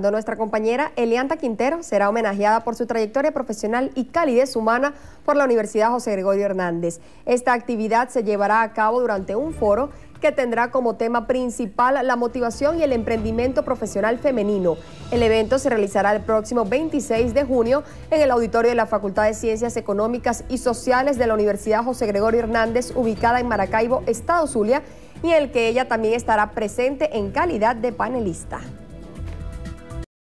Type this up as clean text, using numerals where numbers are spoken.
Nuestra compañera Elianta Quintero será homenajeada por su trayectoria profesional y calidez humana por la Universidad José Gregorio Hernández. Esta actividad se llevará a cabo durante un foro que tendrá como tema principal la motivación y el emprendimiento profesional femenino. El evento se realizará el próximo 26 de junio en el auditorio de la Facultad de Ciencias Económicas y Sociales de la Universidad José Gregorio Hernández, ubicada en Maracaibo, Estado Zulia, y en el que ella también estará presente en calidad de panelista.